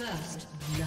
First blood.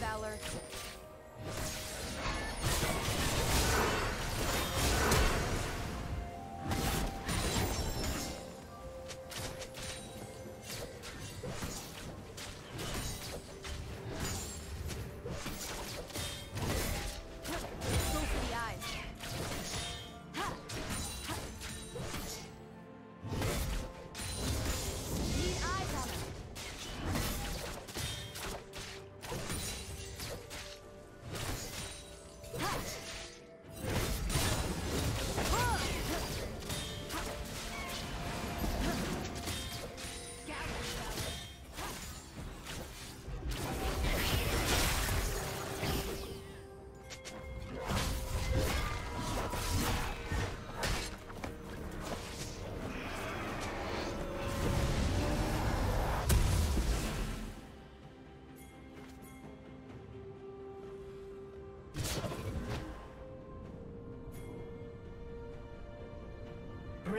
Valor.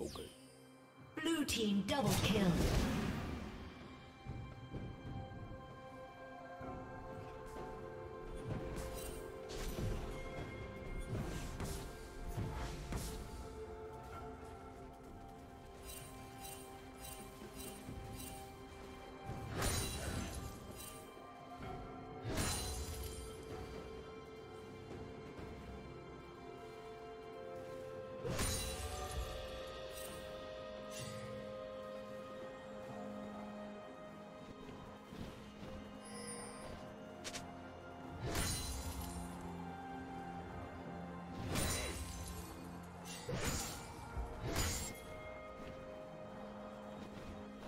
Okay. Blue team double kill.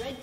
Red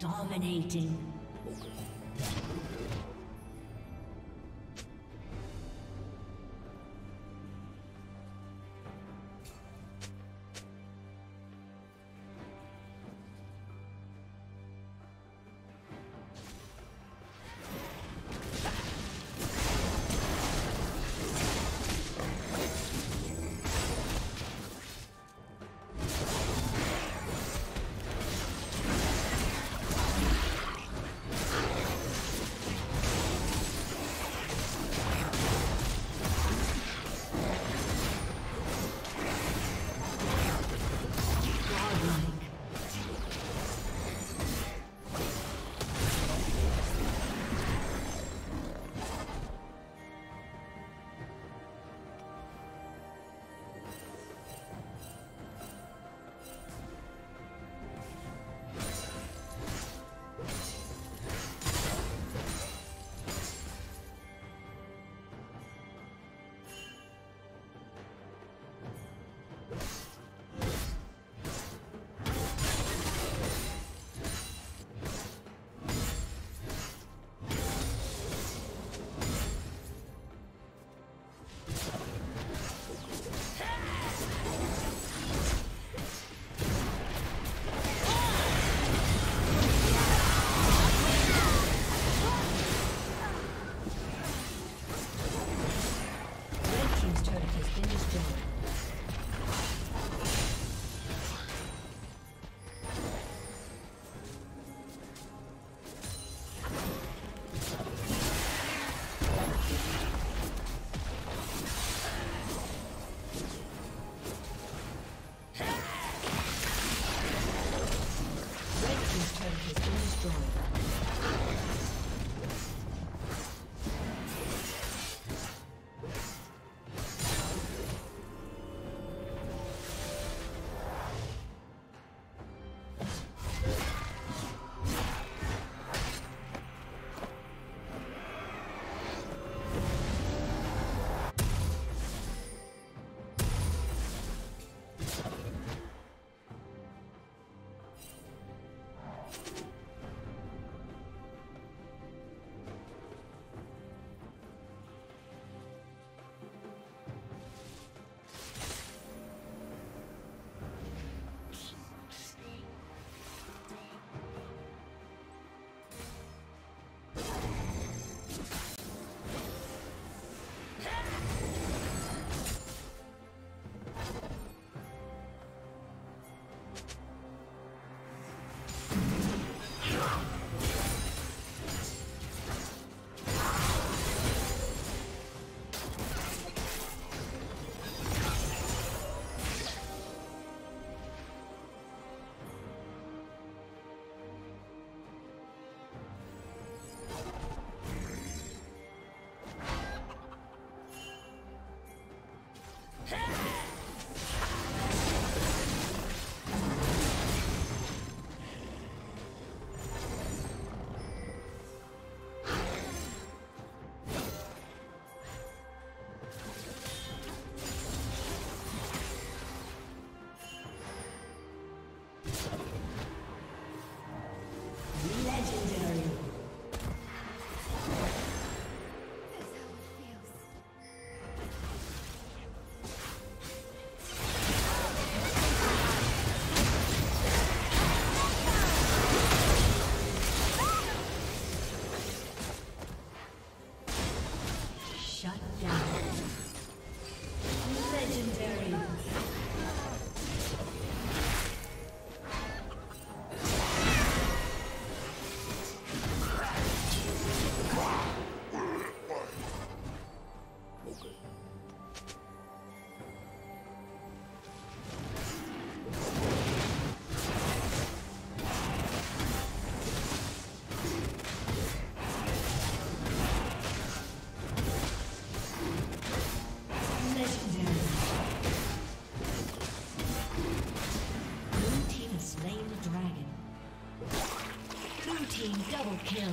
Dominating. team double kill.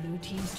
Blue team's